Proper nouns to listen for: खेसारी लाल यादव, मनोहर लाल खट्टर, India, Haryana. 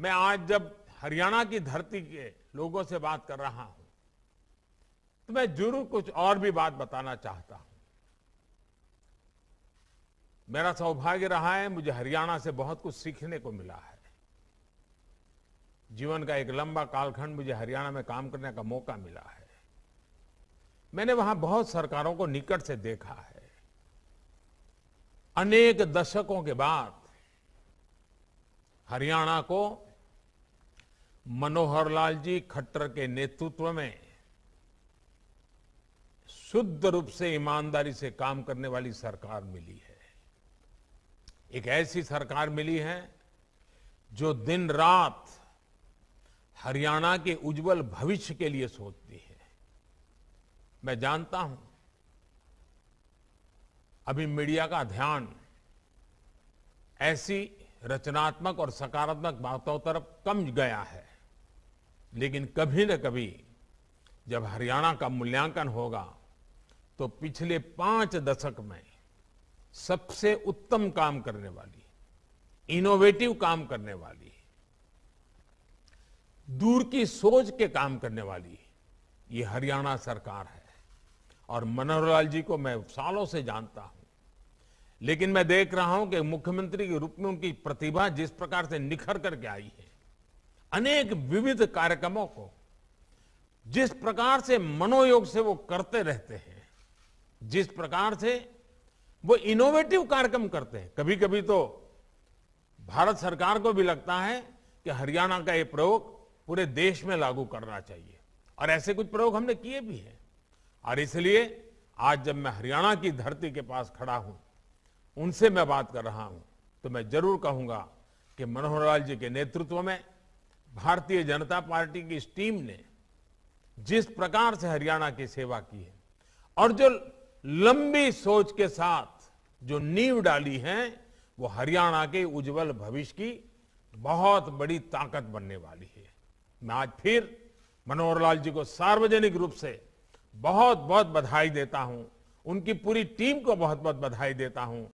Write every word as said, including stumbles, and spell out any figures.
मैं आज जब हरियाणा की धरती के लोगों से बात कर रहा हूं तो मैं जरूर कुछ और भी बात बताना चाहता हूं। मेरा सौभाग्य रहा है, मुझे हरियाणा से बहुत कुछ सीखने को मिला है। जीवन का एक लंबा कालखंड मुझे हरियाणा में काम करने का मौका मिला है। मैंने वहां बहुत सरकारों को निकट से देखा है। अनेक दशकों के बाद हरियाणा को मनोहर लाल जी खट्टर के नेतृत्व में शुद्ध रूप से ईमानदारी से काम करने वाली सरकार मिली है। एक ऐसी सरकार मिली है जो दिन रात हरियाणा के उज्जवल भविष्य के लिए सोचती है। मैं जानता हूं अभी मीडिया का ध्यान ऐसी रचनात्मक और सकारात्मक बातों तरफ कम गया है, लेकिन कभी न कभी जब हरियाणा का मूल्यांकन होगा तो पिछले पांच दशक में सबसे उत्तम काम करने वाली, इनोवेटिव काम करने वाली, दूर की सोच के काम करने वाली ये हरियाणा सरकार है। और मनोहर लाल जी को मैं सालों से जानता हूं, लेकिन मैं देख रहा हूं कि मुख्यमंत्री के रूप में उनकी प्रतिभा जिस प्रकार से निखर करके आई है, अनेक विविध कार्यक्रमों को जिस प्रकार से मनोयोग से वो करते रहते हैं, जिस प्रकार से वो इनोवेटिव कार्यक्रम करते हैं, कभी कभी तो भारत सरकार को भी लगता है कि हरियाणा का ये प्रयोग पूरे देश में लागू करना चाहिए। और ऐसे कुछ प्रयोग हमने किए भी हैं। और इसलिए आज जब मैं हरियाणा की धरती के पास खड़ा हूं, उनसे मैं बात कर रहा हूं, तो मैं जरूर कहूंगा कि मनोहर लाल जी के नेतृत्व में भारतीय जनता पार्टी की इस टीम ने जिस प्रकार से हरियाणा की सेवा की है और जो लंबी सोच के साथ जो नींव डाली है, वो हरियाणा के उज्जवल भविष्य की बहुत बड़ी ताकत बनने वाली है। मैं आज फिर मनोहर लाल जी को सार्वजनिक रूप से बहुत बहुत बधाई देता हूं, उनकी पूरी टीम को बहुत बहुत बधाई देता हूं।